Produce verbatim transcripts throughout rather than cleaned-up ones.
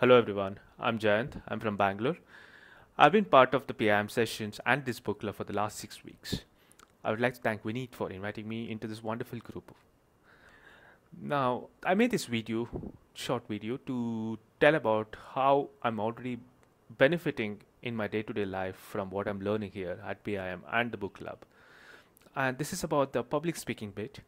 Hello everyone, I'm Jayanth, I'm from Bangalore. I've been part of the P I M sessions and this book club for the last six weeks. I would like to thank Vineet for inviting me into this wonderful group. Now, I made this video, short video, to tell about how I'm already benefiting in my day-to-day life from what I'm learning here at P I M and the book club. And this is about the public speaking bit.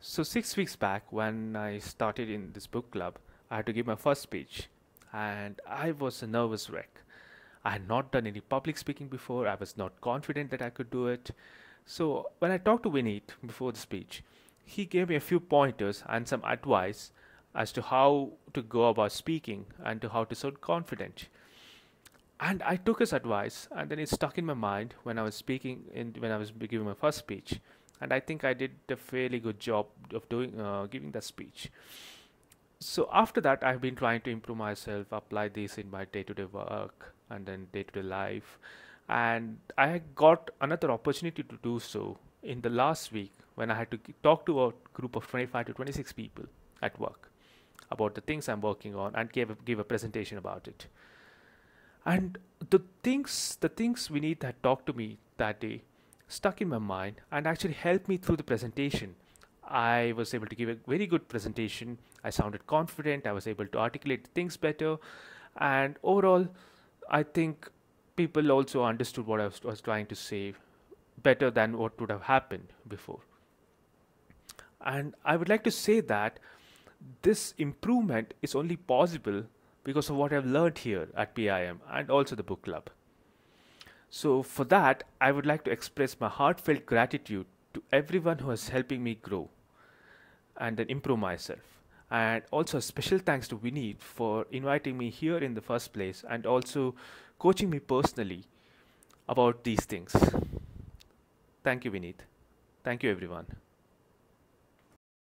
So six weeks back when I started in this book club, I had to give my first speech and I was a nervous wreck. I had not done any public speaking before. I was not confident that I could do it. So when I talked to Vineet before the speech, he gave me a few pointers and some advice as to how to go about speaking and to how to sound confident. And I took his advice and then it stuck in my mind when I was speaking, in, when I was giving my first speech. And I think I did a fairly good job of doing uh, giving that speech. So after that, I've been trying to improve myself, apply this in my day-to-day work and then day-to-day life. And I got another opportunity to do so in the last week when I had to talk to a group of twenty-five to twenty-six people at work about the things I'm working on and gave a, gave a presentation about it. And the things, the things Vineet had talked to me that day stuck in my mind and actually helped me through the presentation. I was able to give a very good presentation. I sounded confident. I was able to articulate things better. And overall, I think people also understood what I was, was trying to say better than what would have happened before. And I would like to say that this improvement is only possible because of what I've learned here at P I M and also the book club. So for that, I would like to express my heartfelt gratitude to everyone who is helping me grow and then improve myself. And also a special thanks to Vineet for inviting me here in the first place and also coaching me personally about these things. Thank you, Vineet. Thank you, everyone.